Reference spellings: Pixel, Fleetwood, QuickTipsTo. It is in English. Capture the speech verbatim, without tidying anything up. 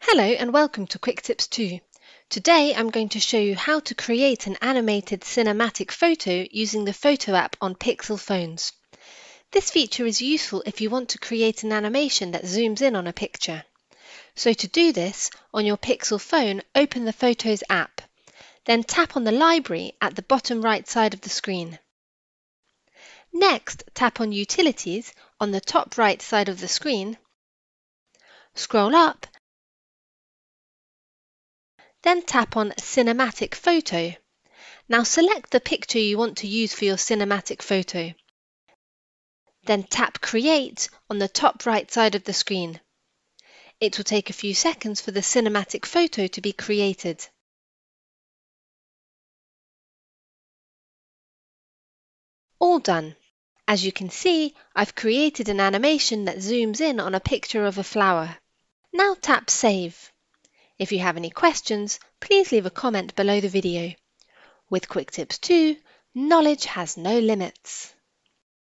Hello and welcome to QuickTipsTo. Today I'm going to show you how to create an animated cinematic photo using the Photo app on Pixel phones. This feature is useful if you want to create an animation that zooms in on a picture. So to do this, on your Pixel phone, open the Photos app. Then tap on the library at the bottom right side of the screen. Next, tap on Utilities on the top right side of the screen. Scroll up. Then tap on Cinematic Photo. Now select the picture you want to use for your cinematic photo. Then tap Create on the top right side of the screen. It will take a few seconds for the cinematic photo to be created. All done. As you can see, I've created an animation that zooms in on a picture of a flower. Now tap Save. If you have any questions, please leave a comment below the video. With QuickTipsTo, knowledge has no limits.